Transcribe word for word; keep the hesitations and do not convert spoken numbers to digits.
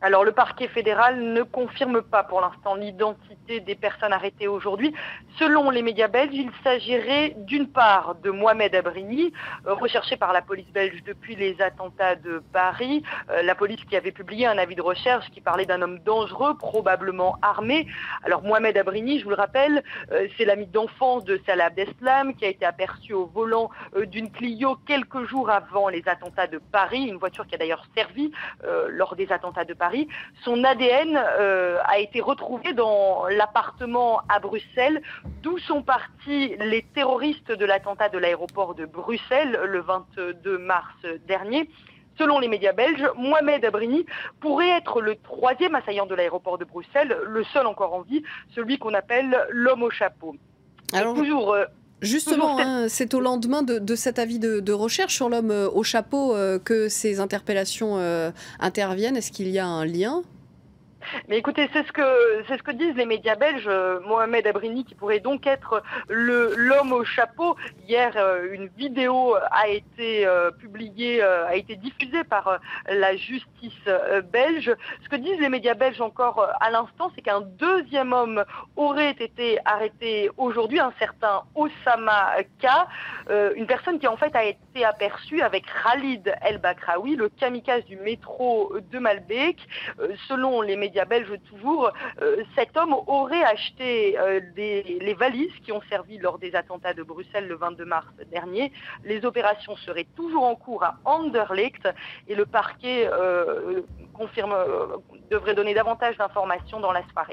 Alors, le parquet fédéral ne confirme pas pour l'instant l'identité des personnes arrêtées aujourd'hui. Selon les médias belges, il s'agirait d'une part de Mohamed Abrini, recherché par la police belge depuis les attentats de Paris. La police qui avait publié un avis de recherche qui parlait d'un homme dangereux, probablement armé. Alors, Mohamed Abrini, je vous le rappelle, c'est l'ami d'enfance de Salah Abdeslam qui a été aperçu au volant d'une Clio quelques jours avant les attentats de Paris. Une voiture qui a d'ailleurs servi euh, lors des attentats de Paris. Son A D N euh, a été retrouvé dans l'appartement à Bruxelles, d'où sont partis les terroristes de l'attentat de l'aéroport de Bruxelles le vingt-deux mars dernier. Selon les médias belges, Mohamed Abrini pourrait être le troisième assaillant de l'aéroport de Bruxelles, le seul encore en vie, celui qu'on appelle l'homme au chapeau. Alors... toujours... Euh, Justement, hein, c'est au lendemain de, de cet avis de, de recherche sur l'homme au chapeau euh, que ces interpellations euh, interviennent. Est-ce qu'il y a un lien ? Mais écoutez, c'est ce que c'est ce que disent les médias belges. Mohamed Abrini, qui pourrait donc être le l'homme au chapeau. Hier, une vidéo a été euh, publiée, euh, a été diffusée par euh, la justice euh, belge. Ce que disent les médias belges encore euh, à l'instant, c'est qu'un deuxième homme aurait été arrêté aujourd'hui, un certain Osama K, euh, une personne qui en fait a été aperçue avec Khalid El-Bakraoui, le kamikaze du métro de Maelbeek. Euh, selon les médias médias belges toujours, euh, cet homme aurait acheté euh, des, les valises qui ont servi lors des attentats de Bruxelles le vingt-deux mars dernier. Les opérations seraient toujours en cours à Anderlecht et le parquet euh, confirme, euh, devrait donner davantage d'informations dans la soirée.